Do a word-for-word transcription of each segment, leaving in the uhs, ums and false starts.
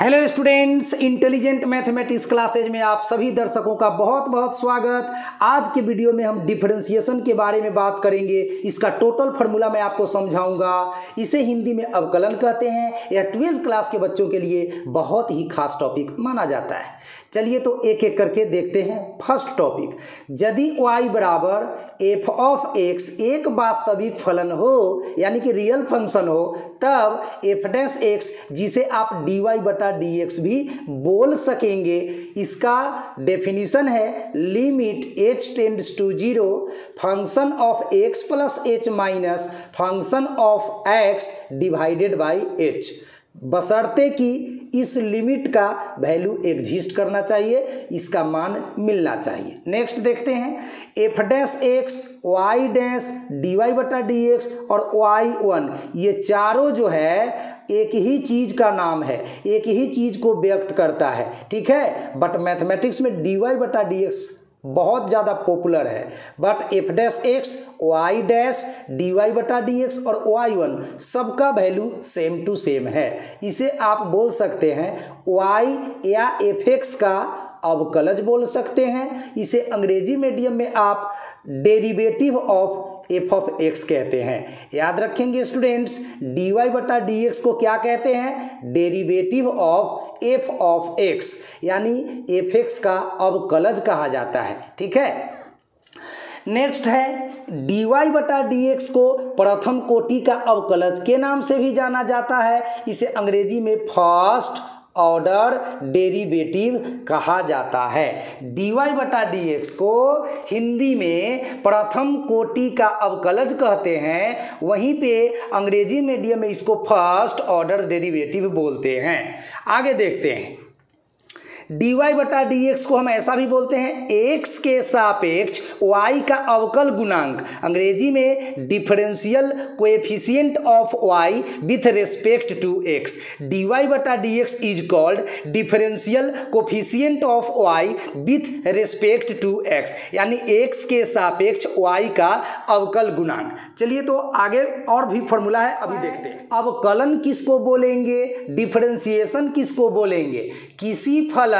Hello students, intelligent mathematics classes में आप सभी दर्शकों का बहुत बहुत स्वागत। आज के वीडियो में हम डिफरेंशिएशन के बारे में बात करेंगे। इसका टोटल फार्मूला मैं आपको समझाऊंगा। इसे हिंदी में अवकलन कहते हैं। यह ट्वेल्थ क्लास के बच्चों के लिए बहुत ही खास टॉपिक माना जाता है। चलिए तो एक एक करके देखते हैं। फर्स्ट टॉपिक, यदि वाई बराबर एफ ऑफ एक्स एक वास्तविक फलन हो यानी कि रियल फंक्शन हो, तब एफ डैश एक्स, जिसे आप डी वाई dx भी बोल सकेंगे। इसका डेफिनेशन है limit h tends to zero function of x plus h minus function of x divided by h, बशर्ते कि इस लिमिट का वैल्यू एग्जिस्ट करना चाहिए, इसका मान मिलना चाहिए। नेक्स्ट देखते हैं, F dash x, Y dash D Y बटा डी एक्स और वाई वन, ये चारों जो है एक ही चीज़ का नाम है, एक ही चीज़ को व्यक्त करता है, ठीक है। बट मैथमेटिक्स में डी वाई बटा डी एक्स बहुत ज़्यादा पॉपुलर है, but F dash x, Y dash D Y बटा डी एक्स और वाई वन सबका वैल्यू सेम टू सेम है। इसे आप बोल सकते हैं वाई या एफ एक्स का अवकलज बोल सकते हैं। इसे अंग्रेजी मीडियम में आप derivative of f of x कहते हैं। याद रखेंगे स्टूडेंट्स, डी वाई बटा डी एक्स को क्या कहते हैं? Derivative of f of x, यानी एफ एक्स का अवकलज कहा जाता है, ठीक है। नेक्स्ट है, डी वाई बटा डी एक्स को प्रथम कोटि का अवकलज के नाम से भी जाना जाता है। इसे अंग्रेजी में फर्स्ट ऑर्डर डेरिवेटिव कहा जाता है। डी वाई बटा डी एक्स को हिंदी में प्रथम कोटि का अवकलज कहते हैं, वहीं पे अंग्रेजी मीडियम में इसको फर्स्ट ऑर्डर डेरिवेटिव बोलते हैं। आगे देखते हैं, डी वाई बटा डी एक्स को हम ऐसा भी बोलते हैं, एक्स के सापेक्ष वाई का अवकल गुणांक, अंग्रेजी में differential coefficient of y with respect to x. D Y बटा D x is called differential coefficient of y with respect to x, यानी एक्स के सापेक्ष वाई का अवकल गुणांक। चलिए तो आगे और भी फॉर्मूला है, अभी देखते हैं। अवकलन किसको बोलेंगे, डिफरेंशिएशन किसको बोलेंगे? किसी फलन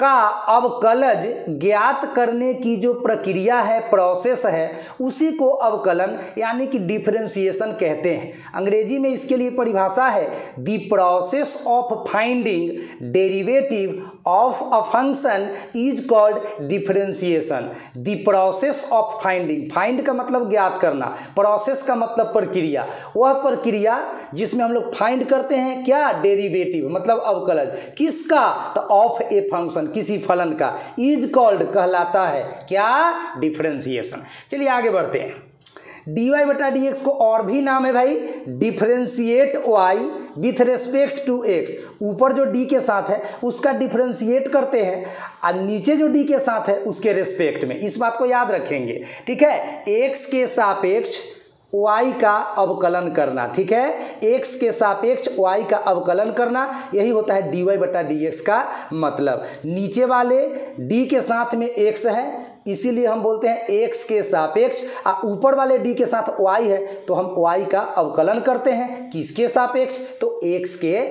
का अवकलज ज्ञात करने की जो प्रक्रिया है, प्रोसेस है, उसी को अवकलन यानी कि डिफरेंशिएशन कहते हैं। अंग्रेजी में इसके लिए परिभाषा है, the process of finding derivative of a function is called differentiation. The process of finding, find का मतलब ज्ञात करना, प्रोसेस का मतलब प्रक्रिया, वह प्रक्रिया जिसमें हम लोग फाइंड करते हैं क्या, डेरिवेटिव मतलब अवकलज, किसका, तो ऑफ ए फंक्शन, किसी फलन का, इज कॉल्ड कहलाता है क्या, डिफरेंशिएशन। चलिए आगे बढ़ते हैं। डी वाई बटा डी एक्स को और भी नाम है भाई, differentiate y with respect to x. ऊपर जो डी के साथ है उसका डिफरेंशिएट करते हैं और नीचे जो डी के साथ है उसके रेस्पेक्ट में, इस बात को याद रखेंगे, ठीक है। एक्स के सापेक्ष y का अवकलन करना, ठीक है, x के सापेक्ष y का अवकलन करना, यही होता है डी वाई बटा डी एक्स का मतलब। नीचे वाले d के साथ में x है, इसीलिए हम बोलते हैं x के सापेक्ष, और ऊपर वाले d के साथ y है तो हम y का अवकलन करते हैं किसके सापेक्ष, तो x के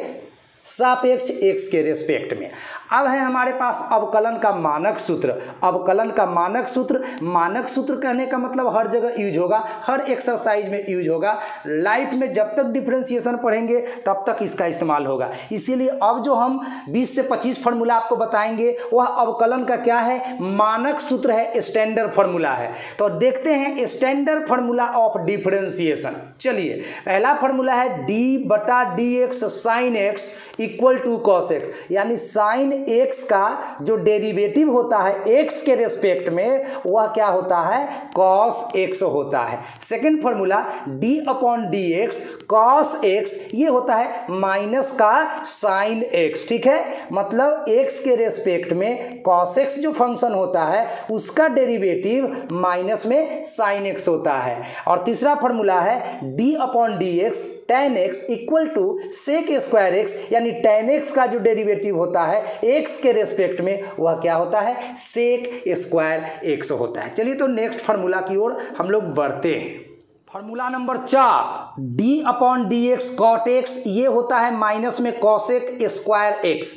सापेक्ष, x के रेस्पेक्ट में। अब है हमारे पास अवकलन का मानक सूत्र। अवकलन का मानक सूत्र, मानक सूत्र कहने का मतलब हर जगह यूज होगा, हर एक्सरसाइज में यूज होगा, लाइफ में जब तक डिफरेंशिएशन पढ़ेंगे तब तक इसका इस्तेमाल होगा। इसीलिए अब जो हम बीस से पच्चीस फार्मूला आपको बताएंगे वह अवकलन का क्या है, मानक सूत्र है, स्टैंडर्ड फार्मूला है। तो देखते हैं स्टैंडर्ड फार्मूला ऑफ डिफरेंशिएशन। चलिए, पहला फार्मूला है डी बटा D x sine x equal to cos x, यानी साइन एक्स का जो डेरिवेटिव होता है एक्स के रेस्पेक्ट में, वह क्या होता है, कॉस एक्स होता है। Second formula D upon D x cos x, ये होता है माइनस का साइन एक्स, ठीक है, मतलब एक्स के रेस्पेक्ट में कॉस एक्स जो फंक्शन होता है उसका डेरिवेटिव माइनस में साइन एक्स होता है। और तीसरा फार्मूला है D upon D x tan x equal to sec square x, यानी टेन एक्स का जो डेरिवेटिव होता है एक्स के रेस्पेक्ट में, वह क्या होता है, सेक स्क्वायर एक्स होता है। चलिए तो नेक्स्ट फार्मूला की ओर हम लोग बढ़ते हैं। फॉर्मूला नंबर चार, d upon D x cot x, ये होता है माइनस में कॉस एक स्क्वायर एक्स।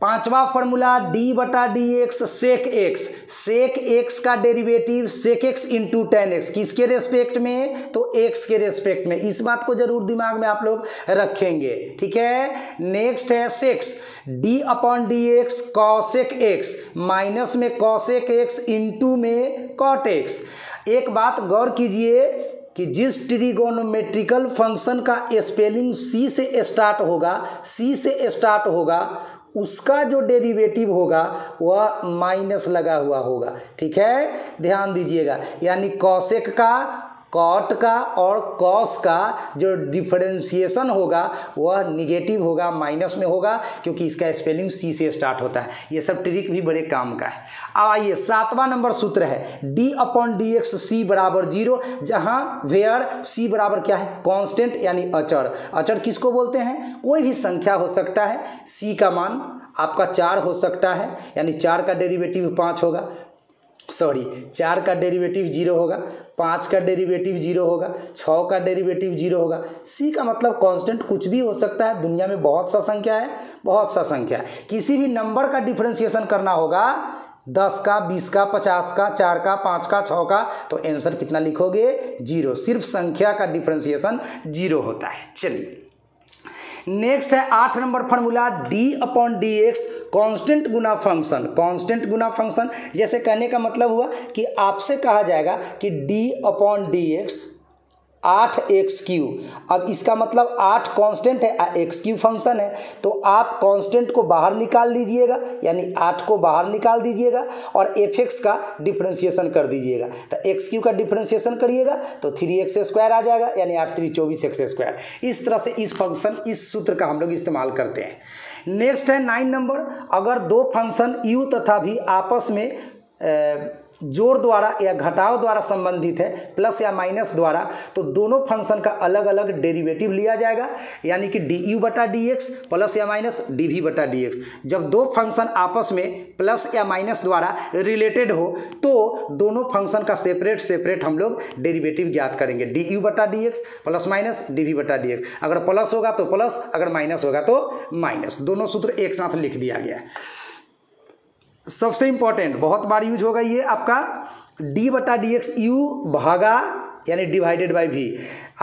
पांचवा फॉर्मूला d बटा D x sec x, sec x का derivative sec x into tan x, किसके रेस्पेक्ट में, तो x के रेस्पेक्ट में। इस बात को जरूर दिमाग में आप लोग रखेंगे, ठीक है। नेक्स्ट है six, d upon D x cosec x minus में कॉसेक एक्स इंटू में कॉट एक्स। एक बात गौर कीजिए कि जिस ट्रिगोनोमेट्रिकल फंक्शन का स्पेलिंग सी से स्टार्ट होगा, सी से स्टार्ट होगा, उसका जो डेरिवेटिव होगा वह माइनस लगा हुआ होगा, ठीक है, ध्यान दीजिएगा। यानी कॉसेक का, कॉट का और कॉस का जो डिफरेंशिएशन होगा वह निगेटिव होगा, माइनस में होगा, क्योंकि इसका स्पेलिंग सी से स्टार्ट होता है। ये सब ट्रिक भी बड़े काम का है। अब आइए सातवां नंबर सूत्र है d अपॉन डी एक्स सी बराबर जीरो, जहाँ वेयर c बराबर क्या है, कांस्टेंट यानी अचर। अचर किसको बोलते हैं, कोई भी संख्या हो सकता है। c का मान आपका चार हो सकता है, यानी चार का डेरिवेटिव पाँच होगा, सॉरी चार का डेरिवेटिव जीरो होगा, पाँच का डेरिवेटिव जीरो होगा, छः का डेरिवेटिव जीरो होगा। सी का मतलब कांस्टेंट कुछ भी हो सकता है, दुनिया में बहुत सा संख्या है, बहुत सा संख्या है। किसी भी नंबर का डिफरेंशिएशन करना होगा, दस का, बीस का, पचास का, चार का, पाँच का, छः का, तो आंसर कितना लिखोगे, जीरो। सिर्फ संख्या का डिफरेंशिएशन जीरो होता है। चलिए नेक्स्ट है आठ नंबर formula, d upon D x constant गुना फंक्शन। कॉन्स्टेंट गुना फंक्शन जैसे कहने का मतलब हुआ कि आपसे कहा जाएगा कि d अपॉन डी एक्स आठ एक्स क्यू। अब इसका मतलब आठ कांस्टेंट है, एक्स क्यू फंक्शन है, तो आप कांस्टेंट को बाहर निकाल लीजिएगा, यानी आठ को बाहर निकाल दीजिएगा और एफ एक्स का डिफरेंशिएशन कर दीजिएगा। तो एक्स क्यू का डिफरेंशिएशन करिएगा तो थ्री एक्स स्क्वायर आ जाएगा, यानी आठ थ्री चौबीस एक्स स्क्वायर। इस तरह से इस फंक्शन, इस सूत्र का हम लोग इस्तेमाल करते हैं। नेक्स्ट है नाइन नंबर, अगर दो फंक्शन यू तथा भी आपस में ए, जोड़ द्वारा या घटाव द्वारा संबंधित है, प्लस या माइनस द्वारा, तो दोनों फंक्शन का अलग अलग डेरिवेटिव लिया जाएगा, यानी कि डी यू बटा डी एक्स प्लस या माइनस डी वी बटा डी एक्स। जब दो फंक्शन आपस में प्लस या माइनस द्वारा रिलेटेड हो तो दोनों फंक्शन का सेपरेट सेपरेट हम लोग डेरिवेटिव ज्ञात करेंगे, डी यू बटा D x plus minus D we बटा डी एक्स। अगर प्लस होगा तो प्लस, अगर माइनस होगा तो माइनस। दोनों सूत्र एक साथ लिख दिया गया है। सबसे इंपॉर्टेंट, बहुत बार यूज होगा ये आपका d बटा डी एक्स यू भागा यानी डिवाइडेड बाय v।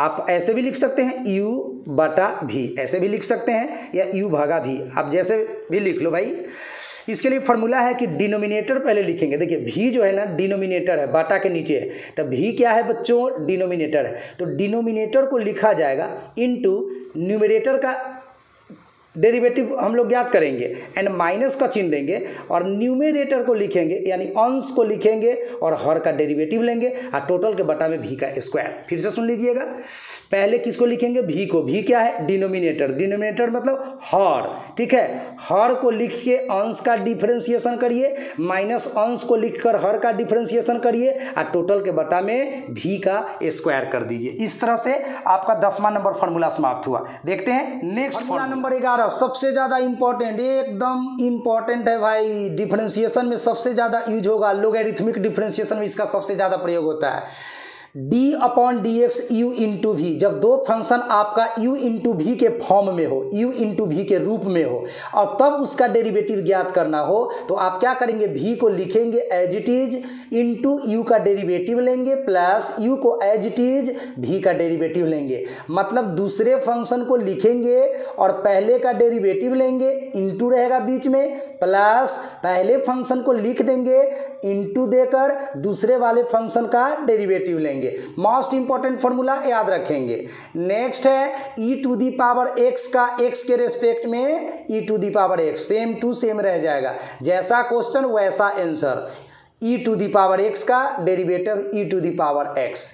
आप ऐसे भी लिख सकते हैं u बटा v, ऐसे भी लिख सकते हैं, या u भागा v, आप जैसे भी लिख लो भाई। इसके लिए फॉर्मूला है कि डिनोमिनेटर पहले लिखेंगे। देखिए भी जो है ना डिनोमिनेटर है, बाटा के नीचे है, तो भी क्या है बच्चों, डिनोमिनेटर है। तो डिनोमिनेटर को लिखा जाएगा इंटू न्यूमिनेटर का डेरिवेटिव हम लोग ज्ञात करेंगे, एंड माइनस का चिन्ह देंगे, और न्यूमेरेटर को लिखेंगे यानी अंश को लिखेंगे, और हर का डेरिवेटिव लेंगे, और टोटल के बटा में भी का स्क्वायर। फिर से सुन लीजिएगा, पहले किसको लिखेंगे, भी को। भी क्या है, डिनोमिनेटर, डिनोमिनेटर मतलब हर, ठीक है। हर को लिख के अंश का डिफरेंशिएशन करिए, माइनस अंश को लिख कर हर का डिफरेंशिएशन करिए, और टोटल के बटा में भी का स्क्वायर कर दीजिए। इस तरह से आपका दसवां नंबर फॉर्मूला समाप्त हुआ। देखते हैं नेक्स्ट फॉर्मूला नंबर ग्यारह, सबसे ज्यादा इंपॉर्टेंट, एकदम इंपॉर्टेंट है भाई। डिफरेंशिएशन में सबसे ज्यादा यूज होगा, लोगरिथमिक डिफरेंशिएशन में इसका सबसे ज्यादा प्रयोग होता है। d upon D x you into भी, जब दो फंक्शन आपका u इंटू भी के फॉर्म में हो, u इंटू भी के रूप में हो, और तब उसका डेरिवेटिव ज्ञात करना हो, तो आप क्या करेंगे, भी को लिखेंगे as it is into you का डेरिवेटिव लेंगे, प्लस u को एज इट इज भी का डेरिवेटिव लेंगे। मतलब दूसरे फंक्शन को लिखेंगे और पहले का डेरिवेटिव लेंगे, इंटू रहेगा बीच में, प्लस पहले फंक्शन को लिख देंगे इंटू देकर दूसरे वाले फंक्शन का डेरिवेटिव लेंगे। मोस्ट इंपॉर्टेंट फॉर्मूला याद रखेंगे। नेक्स्ट है e to the power x का एक्स के रेस्पेक्ट में e to the power x, same to same रह जाएगा, जैसा क्वेश्चन वैसा answer. E to the power x का derivative e to the power x,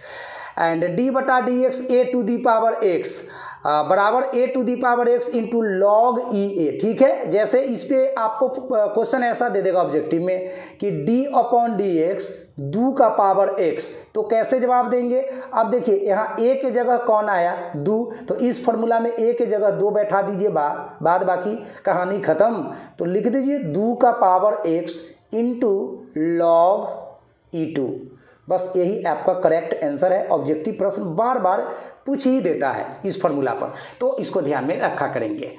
and d बटा D x A to the power x बराबर ए to the power x into log ई ए, ठीक है। जैसे इस पर आपको क्वेश्चन ऐसा दे देगा ऑब्जेक्टिव में कि डी अपॉन डी एक्स दो का पावर x, तो कैसे जवाब देंगे। अब देखिए यहाँ a के जगह कौन आया, दो, तो इस फॉर्मूला में a के जगह दो बैठा दीजिए, बा, बाद बाकी कहानी खत्म। तो लिख दीजिए दो का पावर x इंटू लॉग ई टू बस यही आपका करेक्ट आंसर है। ऑब्जेक्टिव प्रश्न बार बार पूछ ही देता है इस फार्मूला पर, तो इसको ध्यान में रखा करेंगे।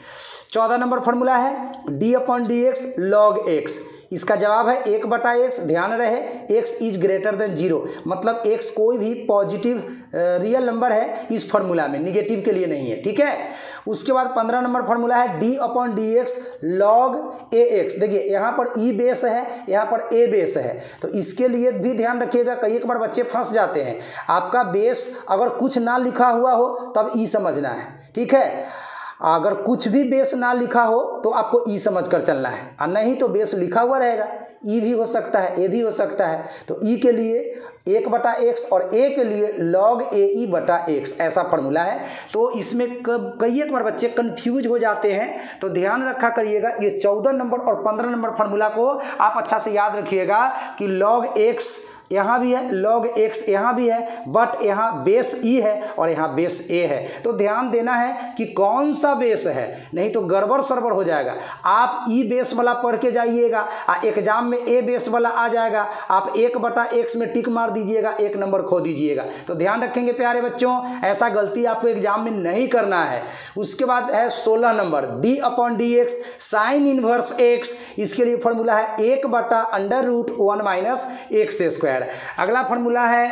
चौदह नंबर फार्मूला है D upon D x log x, इसका जवाब है एक बटा एक्स। ध्यान रहे x is greater than zero, मतलब एक्स कोई भी पॉजिटिव रियल नंबर है इस फार्मूला में, निगेटिव के लिए नहीं है, ठीक है। उसके बाद पंद्रह नंबर फार्मूला है D upon D x log ए एक्स। देखिए यहाँ पर ई बेस है, यहाँ पर ए बेस है, तो इसके लिए भी ध्यान रखिएगा, कई एक बार बच्चे फंस जाते हैं। आपका बेस अगर कुछ ना लिखा हुआ हो तब ई समझना है, ठीक है। अगर कुछ भी बेस ना लिखा हो तो आपको ई समझ कर चलना है, और नहीं तो बेस लिखा हुआ रहेगा, ई भी हो सकता है ए भी हो सकता है। तो ई के लिए एक बटा एक्स और ए के लिए लॉग ए ई बटा एक्स, ऐसा फार्मूला है। तो इसमें कब कई एक बार बच्चे कंफ्यूज हो जाते हैं, तो ध्यान रखा करिएगा। ये चौदह नंबर और पंद्रह नंबर फार्मूला को आप अच्छा से याद रखिएगा कि लॉग एक्स यहाँ भी है, लॉग एक्स यहाँ भी है, बट यहाँ बेस ई है और यहाँ बेस ए है। तो ध्यान देना है कि कौन सा बेस है, नहीं तो गड़बड़ सरबड़ हो जाएगा। आप ई बेस वाला पढ़ के जाइएगा, एग्जाम में ए बेस वाला आ जाएगा, आप एक बटा एक्स में टिक मार दीजिएगा, एक नंबर खो दीजिएगा। तो ध्यान रखेंगे प्यारे बच्चों, ऐसा गलती आपको एग्जाम में नहीं करना है। उसके बाद है सोलह number d upon D x sine inverse x, इसके लिए फॉर्मूला है एक बटा under root one minus x square. अगला फॉर्मूला है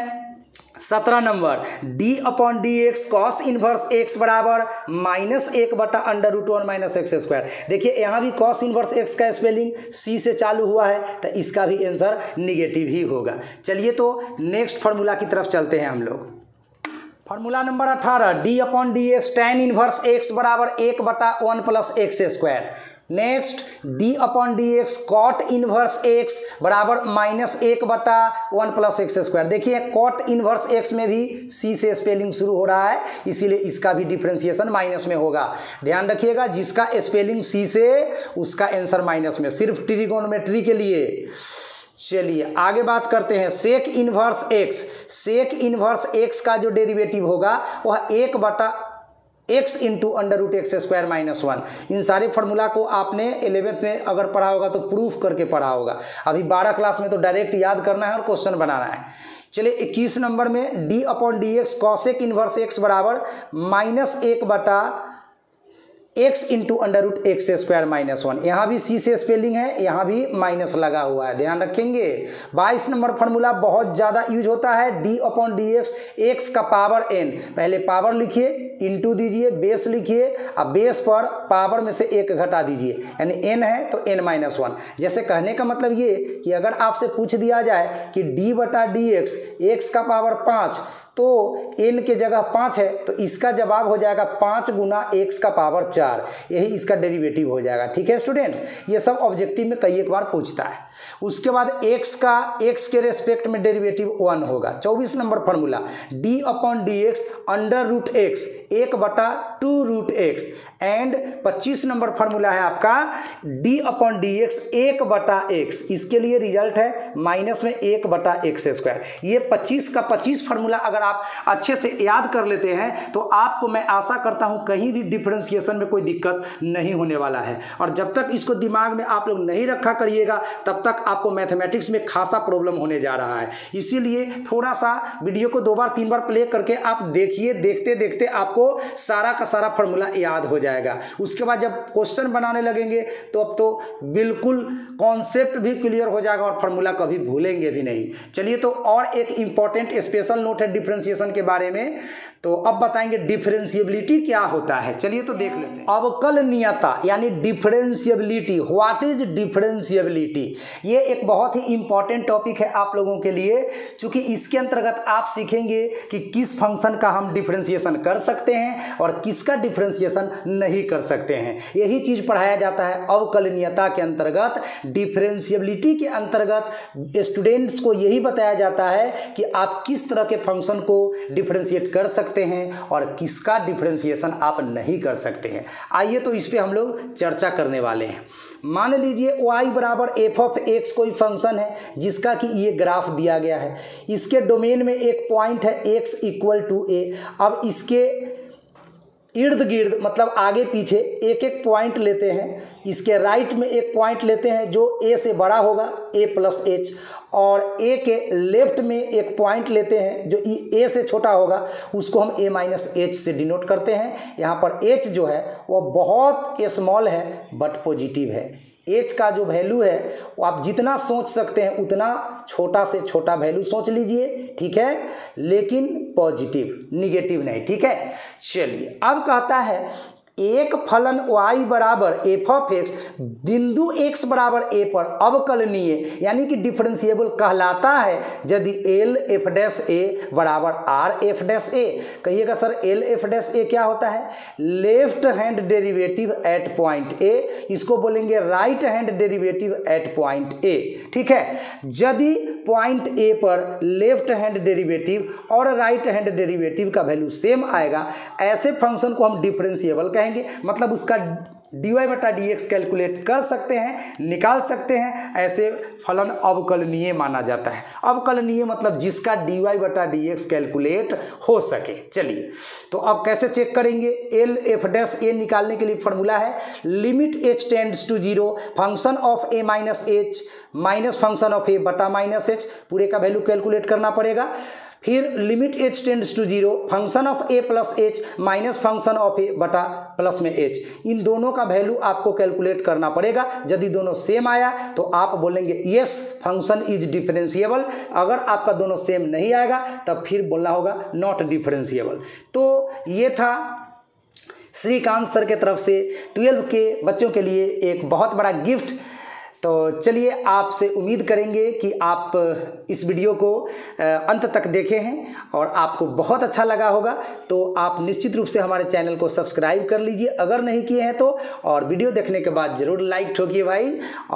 सत्रह number d upon D x cos inverse x बराबर माइनस एक बटा under root one minus x square. देखिए यहाँ भी कॉस इनवर्स एक्स का स्पेलिंग सी से चालू हुआ है, तो इसका भी आंसर निगेटिव ही होगा। चलिए तो नेक्स्ट फार्मूला की तरफ चलते हैं हम लोग। फार्मूला नंबर अठारह d upon D x tan inverse x बराबर एक बटा one plus x square. Next d upon D x cot inverse x बराबर माइनस एक बटा वन प्लस एक्स स्क्वायर। देखिए कॉट इनवर्स एक्स में भी सी से स्पेलिंग शुरू हो रहा है, इसीलिए इसका भी डिफ्रेंसिएशन माइनस में होगा। ध्यान रखिएगा, जिसका स्पेलिंग सी से उसका आंसर माइनस में, सिर्फ ट्रिगोनोमेट्री के लिए। चलिए आगे बात करते हैं sec inverse x. Sec inverse x का जो डेरिवेटिव होगा वह एक बटा x into under root x square minus one. इन सारे फार्मूला को आपने इलेवेंथ में अगर पढ़ा होगा तो प्रूफ करके पढ़ा होगा, अभी बारह क्लास में तो डायरेक्ट याद करना है और क्वेश्चन बनाना है। चलिए इक्कीस नंबर में d upon D x cosec inverse x बराबर माइनस एक बटा x into under root x square minus one. यहाँ भी सी से स्पेलिंग है, यहाँ भी माइनस लगा हुआ है, ध्यान रखेंगे। बाईस नंबर फार्मूला बहुत ज़्यादा यूज होता है D upon D x x का पावर एन। पहले पावर लिखिए, इंटू दीजिए, बेस लिखिए और बेस पर पावर में से एक घटा दीजिए, यानी एन है तो एन माइनस वन। जैसे कहने का मतलब ये कि अगर आपसे पूछ दिया जाए कि डी बटा डी एक्स एक्स का पावर पाँच, तो एन के जगह पाँच है, तो इसका जवाब हो जाएगा पाँच गुना एक्स का पावर चार, यही इसका डेरिवेटिव हो जाएगा, ठीक है स्टूडेंट्स। ये सब ऑब्जेक्टिव में कई एक बार पूछता है। उसके बाद एक्स का एक्स के रेस्पेक्ट में डेरिवेटिव वन होगा। चौबीस number formula D upon D x under root x एक बटा टू रूट एक्स। एंड पच्चीस नंबर फार्मूला है आपका डी अपॉन डी एक्स एक बटा एक्स, इसके लिए रिजल्ट है माइनस में एक बटा एक्स स्क्वायर। ये पच्चीस का पच्चीस फार्मूला अगर आप अच्छे से याद कर लेते हैं तो आपको मैं आशा करता हूं कहीं भी डिफरेंशिएशन में कोई दिक्कत नहीं होने वाला है। और जब तक इसको दिमाग में आप लोग नहीं रखा करिएगा तब तक आपको मैथमेटिक्स में खासा प्रॉब्लम होने जा रहा है। इसीलिए थोड़ा सा वीडियो को दो बार तीन बार प्ले करके आप देखिए, देखते देखते आपको सारा का सारा फॉर्मूला याद हो जाएगा। उसके बाद जब क्वेश्चन बनाने लगेंगे तो अब तो बिल्कुल कॉन्सेप्ट भी क्लियर हो जाएगा और फॉर्मूला कभी भूलेंगे भी नहीं। चलिए तो और एक इंपॉर्टेंट स्पेशल नोट है डिफरेंस के बारे में, तो अब बताएंगे डिफरेंशिएबिलिटी क्या होता है। चलिए तो देख लेते हैं अवकलनीयता यानी डिफरेंशिएबिलिटी। What is differentiability? ये एक बहुत ही इंपॉर्टेंट टॉपिक है आप लोगों के लिए, क्योंकि इसके अंतर्गत आप सीखेंगे कि किस फंक्शन का हम डिफरेंशिएशन कर सकते हैं और किसका डिफरेंशिएशन नहीं कर सकते हैं। यही चीज पढ़ाया जाता है अवकलनीयता के अंतर्गत। डिफरेंशिएबिलिटी के अंतर्गत स्टूडेंट्स को यही बताया जाता है कि आप किस तरह के फंक्शन को डिफरेंशिएट कर सकते हैं और किसका डिफरेंशिएशन आप नहीं कर सकते हैं। आइए तो इस पे हम लोग चर्चा करने वाले हैं। मान लीजिए y बराबर एफ ऑफ एक्स कोई फंक्शन है जिसका कि ये ग्राफ दिया गया है, इसके डोमेन में एक पॉइंट है x इक्वल टू a। अब इसके इर्द गिर्द मतलब आगे पीछे एक एक पॉइंट लेते हैं, इसके राइट में एक पॉइंट लेते हैं जो ए से बड़ा होगा, ए प्लस एच, और ए के लेफ्ट में एक पॉइंट लेते हैं जो ए से छोटा होगा, उसको हम ए माइनस एच से डिनोट करते हैं। यहाँ पर एच जो है वह बहुत स्मॉल है बट पॉजिटिव है। एच का जो वैल्यू है वो आप जितना सोच सकते हैं उतना छोटा से छोटा वैल्यू सोच लीजिए, ठीक है, लेकिन पॉजिटिव, निगेटिव नहीं, ठीक है। चलिए अब कहता है एक फलन y बराबर एफ ऑफ एक्स बिंदु x बराबर a पर अवकलनीय यानी कि डिफरेंशिएबल कहलाता है यदि l f डैश a बराबर r f डैश a। कहिएगा sir l f dash a क्या होता है? Left hand derivative at point a, इसको बोलेंगे right hand derivative at point a, ठीक है। यदि पॉइंट a पर लेफ्ट हैंड डेरिवेटिव और राइट हैंड डेरिवेटिव का वैल्यू सेम आएगा, ऐसे फंक्शन को हम डिफरेंशिएबल कहेंगे, मतलब उसका डी वाई बटा डी एक्स कैलकुलेट कर सकते हैं, निकाल सकते हैं। ऐसे फलन अवकलनीय माना जाता है। अवकलनीय मतलब जिसका डी वाई बटा डी एक्स कैलकुलेट हो सके। चलिए तो अब कैसे चेक करेंगे? एल एफ डैश ए निकालने के लिए फॉर्मूला है limit h tends to zero function of a minus h minus function of a बटा माइनस एच, पूरे का वैल्यू कैलकुलेट करना पड़ेगा। फिर limit h tends to zero function of a plus h minus function of a बटा plus में h, इन दोनों का वैल्यू आपको कैलकुलेट करना पड़ेगा। यदि दोनों सेम आया तो आप बोलेंगे येस फंक्शन इज डिफरेंशिएबल, अगर आपका दोनों सेम नहीं आएगा तब फिर बोलना होगा नॉट डिफरेंशिएबल। तो ये था श्रीकांत सर के तरफ से ट्वेल्व के बच्चों के लिए एक बहुत बड़ा गिफ्ट। तो चलिए आपसे उम्मीद करेंगे कि आप इस वीडियो को अंत तक देखे हैं और आपको बहुत अच्छा लगा होगा। तो आप निश्चित रूप से हमारे चैनल को सब्सक्राइब कर लीजिए अगर नहीं किए हैं तो, और वीडियो देखने के बाद ज़रूर लाइक ठोकिए भाई।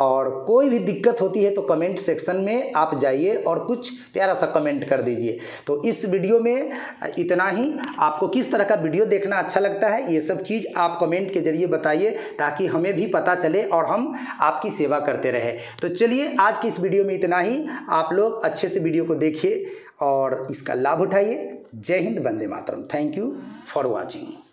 और कोई भी दिक्कत होती है तो कमेंट सेक्शन में आप जाइए और कुछ प्यारा सा कमेंट कर दीजिए। तो इस वीडियो में इतना ही। आपको किस तरह का वीडियो देखना अच्छा लगता है ये सब चीज़ आप कमेंट के जरिए बताइए ताकि हमें भी पता चले और हम आपकी सेवा करें करते रहे। तो चलिए आज की इस वीडियो में इतना ही। आप लोग अच्छे से वीडियो को देखिए और इसका लाभ उठाइए। जय हिंद, वंदे मातरम। Thank you for watching.